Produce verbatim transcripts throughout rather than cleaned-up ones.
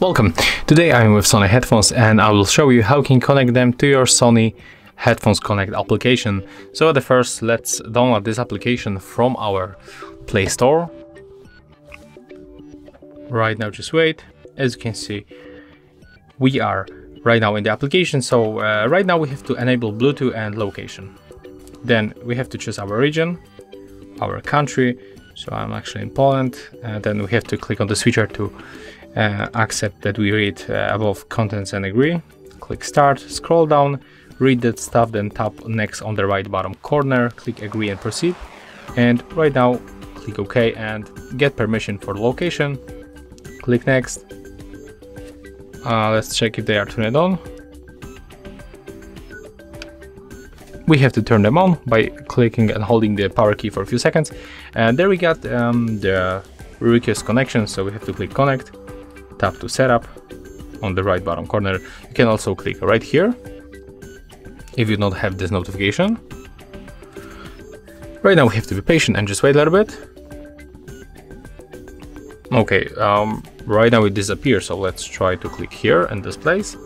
Welcome! Today I'm with Sony Headphones and I will show you how you can connect them to your Sony Headphones Connect application. So at the first, let's download this application from our Play Store. Right now, just wait. As you can see, we are right now in the application. So uh, right now we have to enable Bluetooth and location. Then we have to choose our region, our country, so I'm actually in Poland, and then we have to click on the switcher to uh, accept that we read uh, above contents and agree. Click start, scroll down, read that stuff, then tap next on the right bottom corner, click agree and proceed. And right now click OK and get permission for location, click next. Uh, let's check if they are turned on. We have to turn them on by clicking and holding the power key for a few seconds. And there we got um, the request connection. So we have to click connect, tap to setup on the right bottom corner. You can also click right here if you don't have this notification. Right now we have to be patient and just wait a little bit. Okay, um, right now it disappears. So let's try to click here and this place.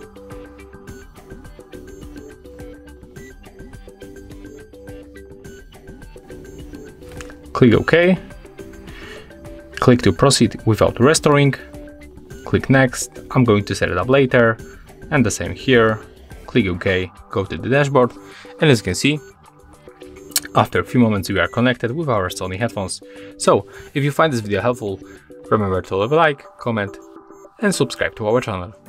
Click OK, click to proceed without restoring, click next, I'm going to set it up later, and the same here, click OK, go to the dashboard, and as you can see, after a few moments we are connected with our Sony headphones. So, if you find this video helpful, remember to leave a like, comment, and subscribe to our channel.